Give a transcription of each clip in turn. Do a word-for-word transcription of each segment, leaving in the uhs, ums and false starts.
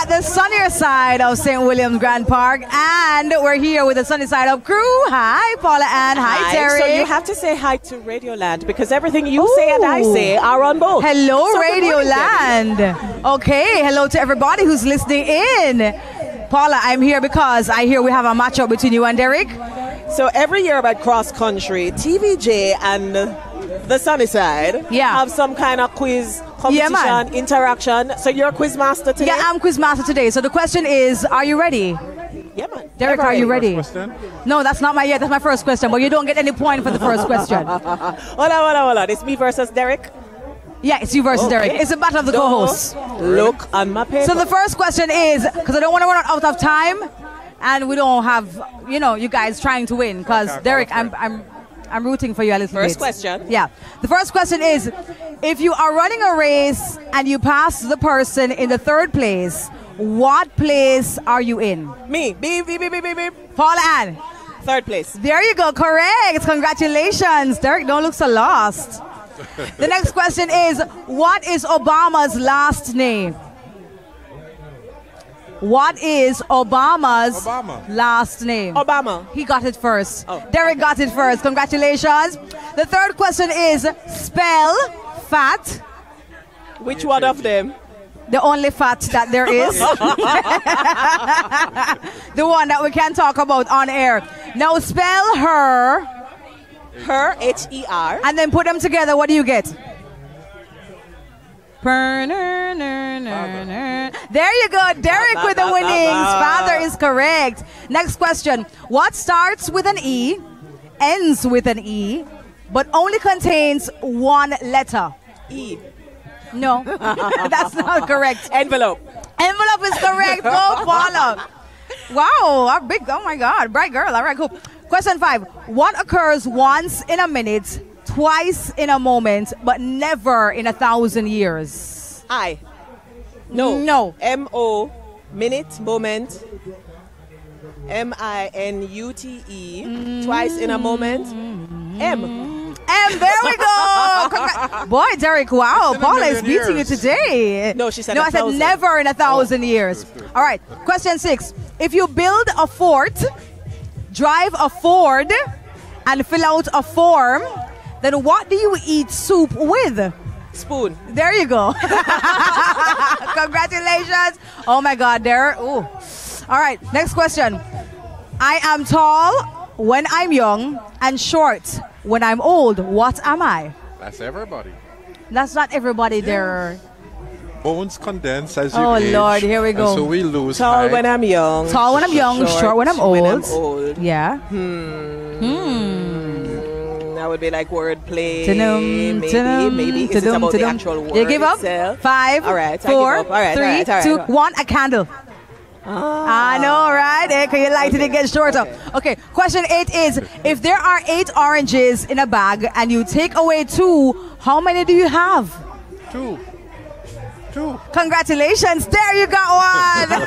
at the sunnier side of Saint William's Grand Park, and we're here with the sunny side up crew. Hi, Paula Ann. Hi, hi, Terry. So you have to say hi to Radioland, because everything you Ooh. say and I say are on both. Hello, so Radioland. Okay, hello to everybody who's listening in. Paula, I'm here because I hear we have a matchup between you and Derek. So every year about Cross Country, T V J and the sunny side yeah. have some kind of quiz competition, yeah, interaction. So you're a quiz master today? Yeah, I'm quiz master today. So the question is, are you ready? Yeah, man. Derek, are you ready? No, that's not my yet. That's my first question. But you don't get any point for the first question. Hold on, hold on, hold on. It's me versus Derek? Yeah, it's you versus okay. Derek. It's a battle of the don't co-hosts. Look on my paper. So the first question is, because I don't want to run out of time, and we don't have, you know, you guys trying to win. Because okay, Derek, I'm... I'm I'm rooting for you a little bit. First question. Yeah. The first question is, if you are running a race and you pass the person in the third place, what place are you in? Me. Beep, beep, beep, beep, beep. Paula Ann. Third place. There you go. Correct. Congratulations. Derek, don't look so lost. The next question is, what is Obama's last name? What is Obama's Obama. last name? Obama. He got it first. Oh, Derek okay. got it first. Congratulations. The third question is, spell fat. Which one of them? The only fat that there is. The one that we can talk about on air. Now spell her. Her, H E R. And then put them together. What do you get? There you go, Derek with the winnings. Father is correct. Next question. What starts with an E, ends with an E, but only contains one letter? E. No, that's not correct. Envelope. Envelope is correct. Go follow. Wow, a big, oh my God, bright girl. All right, cool. Question five. What occurs once in a minute, twice in a moment, but never in a thousand years? I. No. No. M O. Minute, moment. M I N U T E. Mm-hmm. Twice in a moment. Mm-hmm. M. And there we go. Boy, Derek, wow. Paula is beating years. you today. No, she said No, I said thousand. never in a thousand oh. years. All right. Question six. If you build a fort, drive a Ford, and fill out a form, then what do you eat soup with? Spoon. There you go. Congratulations. Oh my God, Derek. Ooh. All right, next question. I am tall when I'm young and short when I'm old. What am I? That's everybody. That's not everybody, yes. Derek. Bones condense as you oh age. Oh Lord, here we go. So we lose Tall height. when I'm young. Tall when I'm young, short, short when I'm old. When I'm old. Yeah. Hmm. Hmm. That would be like wordplay. Maybe, ta-dum, maybe ta-dum, it's about ta-dum. the actual word. You give up? Itself. Five, all right, four, all right, three, all right, all right, two, right. one. A candle. Ah. I know, right? Eh? Can you light okay. it? It gets shorter. Okay. okay. Question eight is: if there are eight oranges in a bag and you take away two, how many do you have? Two. Two. Congratulations! There you got one.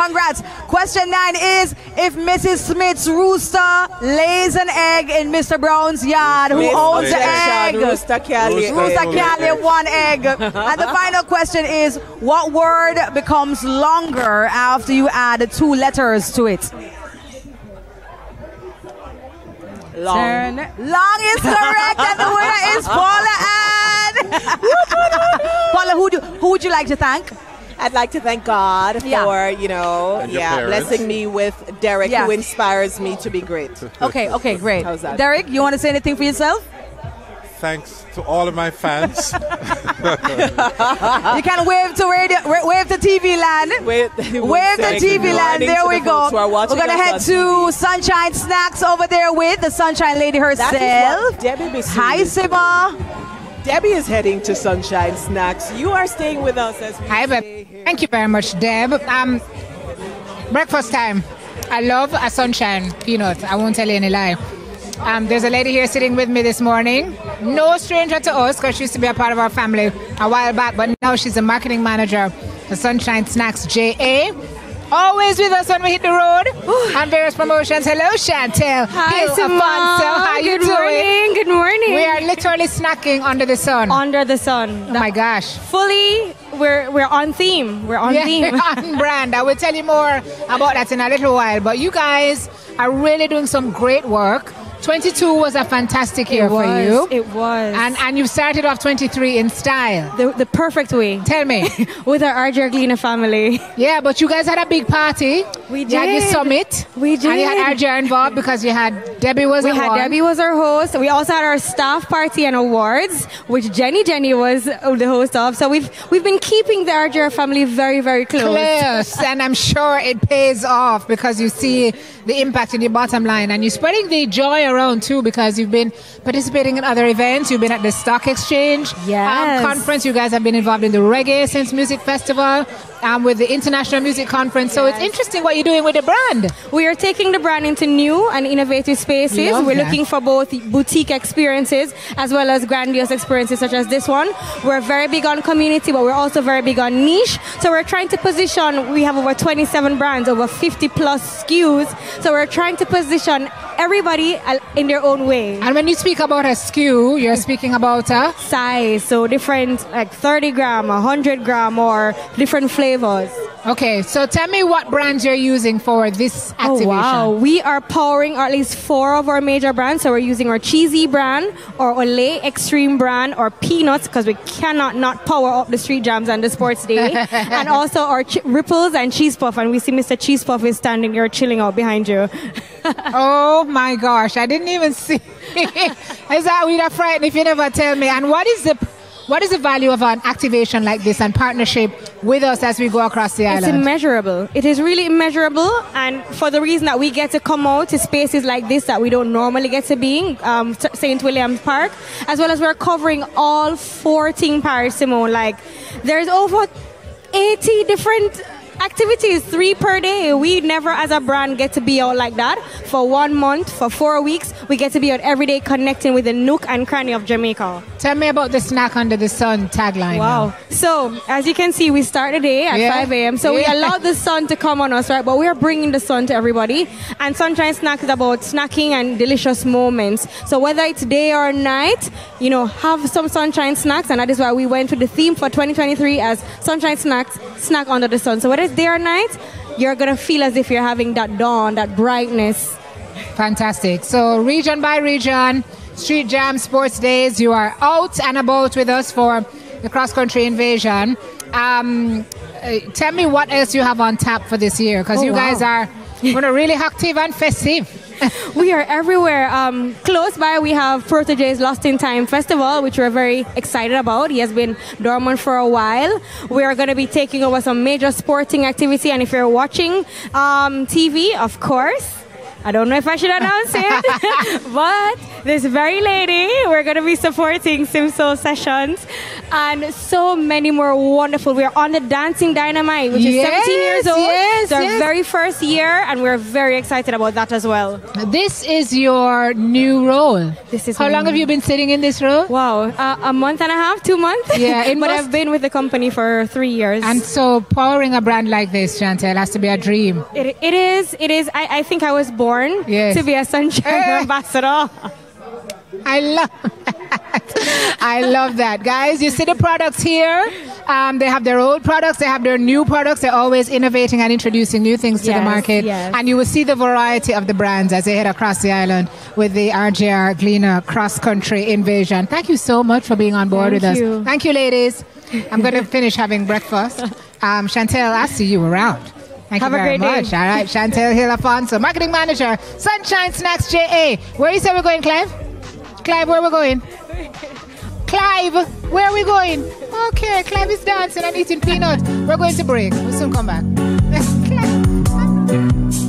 Congrats. Question nine is: if Missus Smith's rooster lays an egg in Mister Brown's yard, who owns the egg? Rooster Kelly. Rooster Kelly, one egg. And the final question is: what word becomes longer after you add two letters to it? Long. Long is correct, and the winner is Paula Ann. Paula, who do, who would you like to thank? I'd like to thank God yeah. for, you know, yeah, blessing me with Derek, yeah. who inspires me to be great. Okay, okay, great. How's that? Derek, you want to say anything for yourself? Thanks to all of my fans. You can wave to radio, wave to T V land. Wave, wave to T V land. There we go. We're gonna head to Sunshine Snacks over there with the Sunshine Lady herself. Hi, Sima. Debbie is heading to Sunshine Snacks. You are staying with us as we Hi, stay here. Thank you very much, Deb. Um, breakfast time. I love a sunshine peanut. I won't tell you any lie. Um, there's a lady here sitting with me this morning. No stranger to us, because she used to be a part of our family a while back, but now she's a marketing manager for Sunshine Snacks J A. Always with us when we hit the road on various promotions. Hello, Chantel. Hi, Hilafonso. How are you doing? Good morning. Good morning. We are literally snacking under the sun. Under the sun. Oh my gosh. Fully we're we're on theme. We're on yeah, theme. On brand. I will tell you more about that in a little while. But you guys are really doing some great work. twenty-two was a fantastic year was, for you. It was. And and you started off twenty-three in style. The, the perfect way. Tell me. With our R J R Gleaner family. Yeah, but you guys had a big party. We did. You had your summit. We did. And you had R J R involved because you had Debbie was we had one. Debbie was our host. We also had our staff party and awards, which Jenny Jenny was the host of. So we've we've been keeping the R J R family very, very close. Close. And I'm sure it pays off because you see the impact in your bottom line. And you're spreading the joy around too, because you've been participating in other events. You've been at the Stock Exchange yes. um, conference. You guys have been involved in the Reggae Since Music Festival, um, with the International Music Conference. So yes. it's interesting what you're doing with the brand. We are taking the brand into new and innovative spaces. Love We're that. looking for both boutique experiences as well as grandiose experiences such as this one. We're very big on community, but we're also very big on niche. So we're trying to position, we have over twenty-seven brands, over fifty plus S K Us. So we're trying to position everybody in their own way. And when you speak about a S K U, you're speaking about a? Size, so different, like thirty gram, one hundred gram, or different flavors. Okay, so tell me what brands you're using for this activation. Oh, wow. We are powering at least four of our major brands. So we're using our Cheesy brand, our Olay Extreme brand, our Peanuts, because we cannot not power up the Street Jams and the Sports Day. And also our Ch Ripples and Cheese Puff. And we see Mister Cheese Puff is standing here chilling out behind you. Oh my gosh, I didn't even see. Is that we'd have frightened if you never tell me? And what is the what is the value of an activation like this and partnership with us as we go across the island? It's immeasurable. It is really immeasurable, and for the reason that we get to come out to spaces like this that we don't normally get to be, um, Saint William's Park, as well as we're covering all fourteen parishes, Simone. Like, there's over eighty different activities, three per day. We never as a brand get to be out like that for one month, for four weeks. We get to be out every day connecting with the nook and cranny of Jamaica. Tell me about the snack under the sun tagline. Wow. Now. So, as you can see, we start the day at yeah. five A M So yeah. we allow the sun to come on us, right? But we're bringing the sun to everybody. And Sunshine Snacks is about snacking and delicious moments. So whether it's day or night, you know, have some sunshine snacks. And that is why we went with the theme for twenty twenty-three as Sunshine Snacks, Snack Under the Sun. So whether day or night, you're gonna feel as if you're having that dawn, that brightness. Fantastic. So region by region, Street Jam, Sports Days, you are out and about with us for the Cross Country Invasion. Um, uh, tell me what else you have on tap for this year, because oh, you wow. guys are gonna really active and festive. We are everywhere. Um, close by, we have Protégé's Lost in Time Festival, which we're very excited about. He has been dormant for a while. We are going to be taking over some major sporting activity. And if you're watching um, T V, of course, I don't know if I should announce it, but this very lady, we're going to be supporting SimSoul Sessions and so many more wonderful. We're on the Dancing Dynamite, which yes, is seventeen years old. Yes, their yes. very first year, and we're very excited about that as well. This is your new role. This is How long name. have you been sitting in this role? Wow, uh, a month and a half, two months. Yeah, it But I've been with the company for three years. And so powering a brand like this, Chantel, has to be a dream. It, it is. It is. I, I think I was born Yes. to be a sunshine hey. ambassador. I love that. I love that. Guys, you see the products here. Um, they have their old products. They have their new products. They're always innovating and introducing new things yes, to the market. Yes. And you will see the variety of the brands as they head across the island with the R J R Gleaner Cross Country Invasion. Thank you so much for being on board Thank with you. us. Thank you, ladies. I'm going to finish having breakfast. Um, Chantel, I see you around. Thank Have you very a great much. Day. All right, Chantel Hilafonso, Marketing Manager, Sunshine Snacks J A. Where you say we're going, Clive? Clive, where are we going? Clive, where are we going? Okay, Clive is dancing and eating peanuts. We're going to break. We'll soon come back. Clive.